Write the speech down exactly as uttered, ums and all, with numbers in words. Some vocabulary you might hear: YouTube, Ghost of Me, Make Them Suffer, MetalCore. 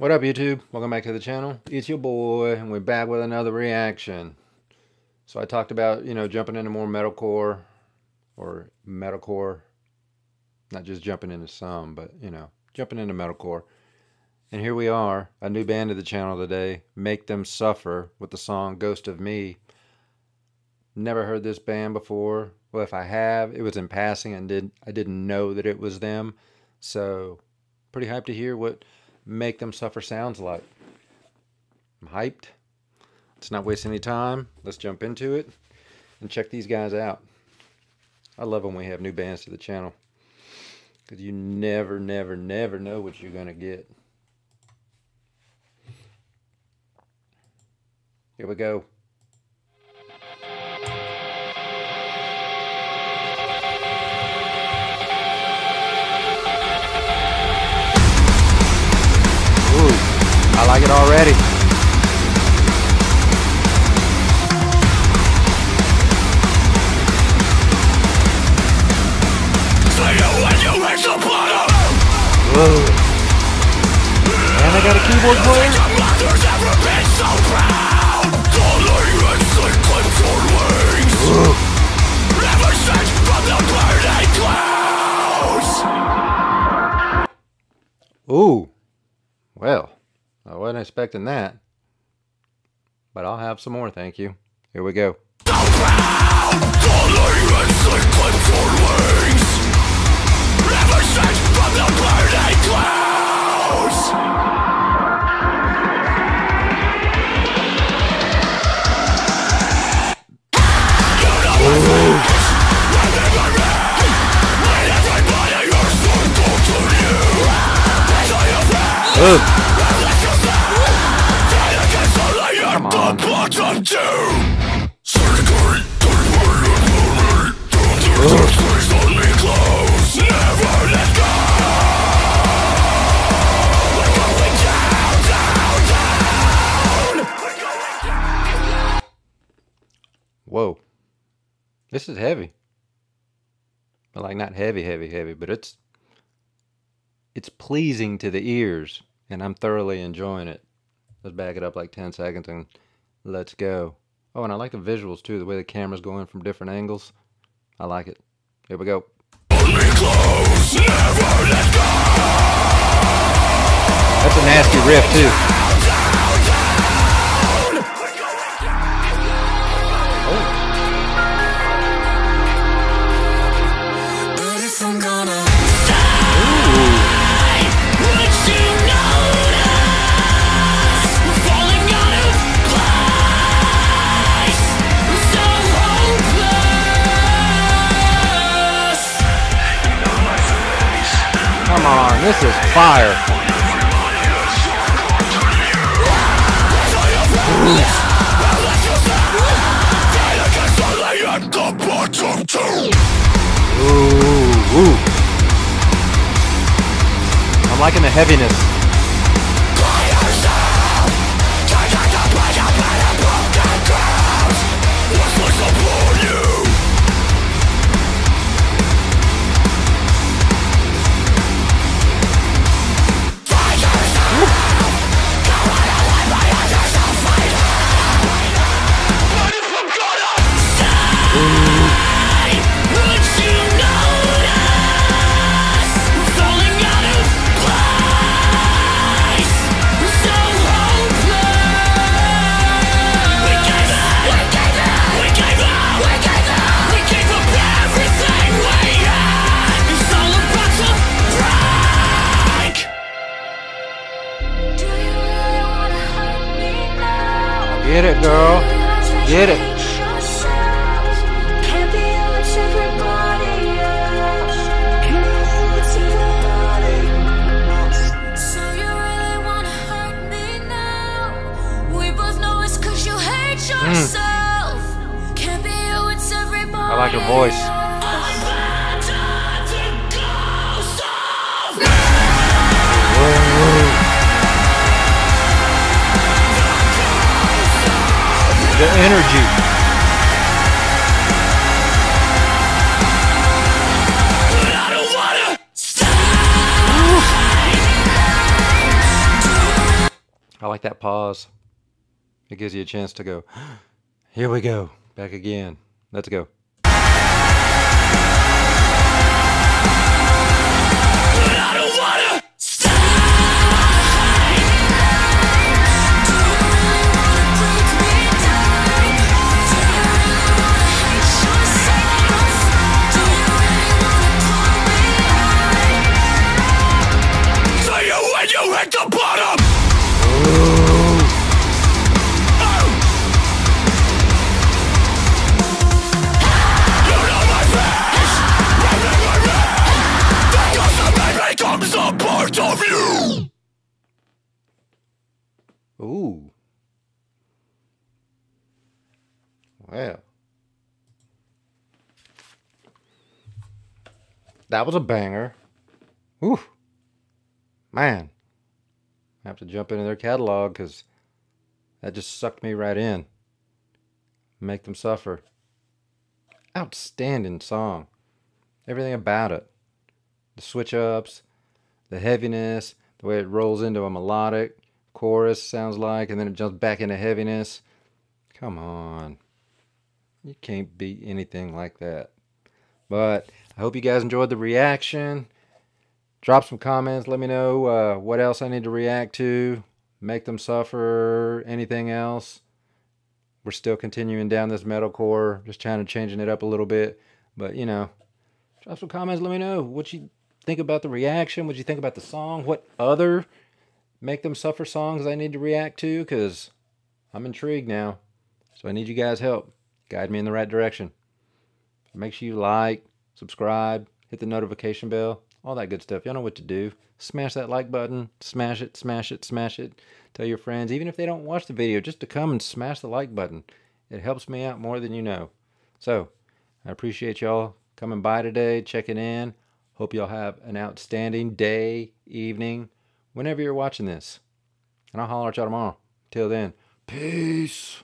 What up, YouTube? Welcome back to the channel. It's your boy, and we're back with another reaction. So I talked about, you know, jumping into more metalcore, or metalcore, not just jumping into some, but, you know, jumping into metalcore. And here we are, a new band to the channel today, Make Them Suffer, with the song Ghost of Me. Never heard this band before. Well, if I have, it was in passing, and did I didn't know that it was them. So, pretty hyped to hear what Make Them Suffer sounds like. I'm hyped. Let's not waste any time. Let's jump into it and check these guys out. I love when we have new bands to the channel, because you never, never, never know what you're going to get. Here we go. I like it already. Whoa. And I got a keyboard player. Ooh. Well. I wasn't expecting that, but I'll have some more, thank you. Here we go. Ooh. Ooh. Whoa, this is heavy. But like, not heavy, heavy, heavy, but it's it's pleasing to the ears, and I'm thoroughly enjoying it. Let's back it up like ten seconds and let's go. Oh, and I like the visuals too, the way the camera's going from different angles. I like it. Here we go. That's a nasty riff too. Come on, this is fire. Ooh, ooh. I'm liking the heaviness. Get it, girl. Get it. So you really wanna hurt me now? We both know it's 'cause you hate yourself. Can't be you, it's everybody. I like your voice. The energy. I don't wanna stop. I like that pause. It gives you a chance to go, here we go, back again. Let's go. Ooh. Wow. That was a banger. Ooh. Man. I have to jump into their catalog because that just sucked me right in. Make Them Suffer. Outstanding song. Everything about it. The switch ups, the heaviness, the way it rolls into a melodic chorus sounds like, and then it jumps back into heaviness. Come on, you can't beat anything like that. But I hope you guys enjoyed the reaction. Drop some comments, let me know uh, what else I need to react to. Make Them Suffer, anything else. We're still continuing down this metalcore, just trying to changing it up a little bit, but you know, drop some comments, let me know what you think about the reaction, what you think about the song, what other Make Them Suffer songs I need to react to, because I'm intrigued now. So I need you guys' help. Guide me in the right direction. Make sure you like, subscribe, hit the notification bell, all that good stuff. Y'all know what to do. Smash that like button. Smash it, smash it, smash it. Tell your friends, even if they don't watch the video, just to come and smash the like button. It helps me out more than you know. So I appreciate y'all coming by today, checking in. Hope y'all have an outstanding day, evening, whenever you're watching this. And I'll holler at y'all tomorrow. Till then, peace.